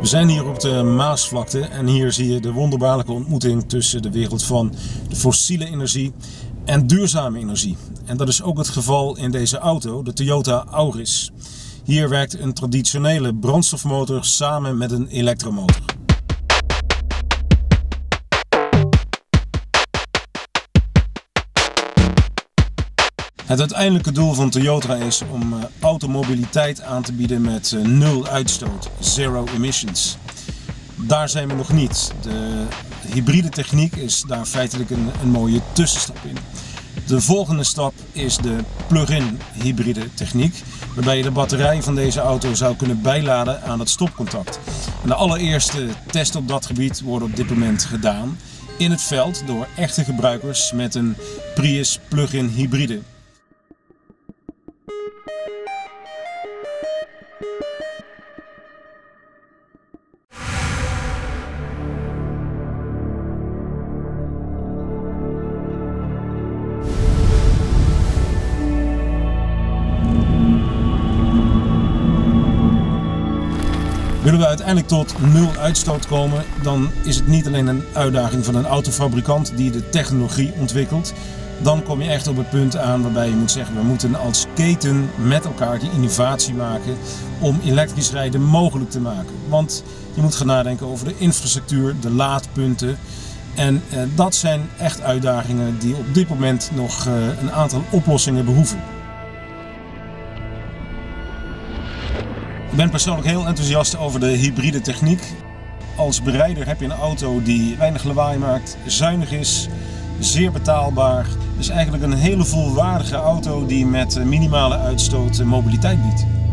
We zijn hier op de Maasvlakte en hier zie je de wonderbaarlijke ontmoeting tussen de wereld van de fossiele energie en duurzame energie. En dat is ook het geval in deze auto, de Toyota Auris. Hier werkt een traditionele brandstofmotor samen met een elektromotor. Het uiteindelijke doel van Toyota is om automobiliteit aan te bieden met nul uitstoot, zero emissions. Daar zijn we nog niet. De hybride techniek is daar feitelijk een mooie tussenstap in. De volgende stap is de plug-in hybride techniek, waarbij je de batterij van deze auto zou kunnen bijladen aan het stopcontact. En de allereerste testen op dat gebied worden op dit moment gedaan in het veld door echte gebruikers met een Prius plug-in hybride. Willen we uiteindelijk tot nul uitstoot komen, dan is het niet alleen een uitdaging van een autofabrikant die de technologie ontwikkelt. Dan kom je echt op het punt aan waarbij je moet zeggen, we moeten als keten met elkaar die innovatie maken om elektrisch rijden mogelijk te maken. Want je moet gaan nadenken over de infrastructuur, de laadpunten. En dat zijn echt uitdagingen die op dit moment nog een aantal oplossingen behoeven. Ik ben persoonlijk heel enthousiast over de hybride techniek. Als berijder heb je een auto die weinig lawaai maakt, zuinig is, zeer betaalbaar. Dus eigenlijk een hele volwaardige auto die met minimale uitstoot mobiliteit biedt.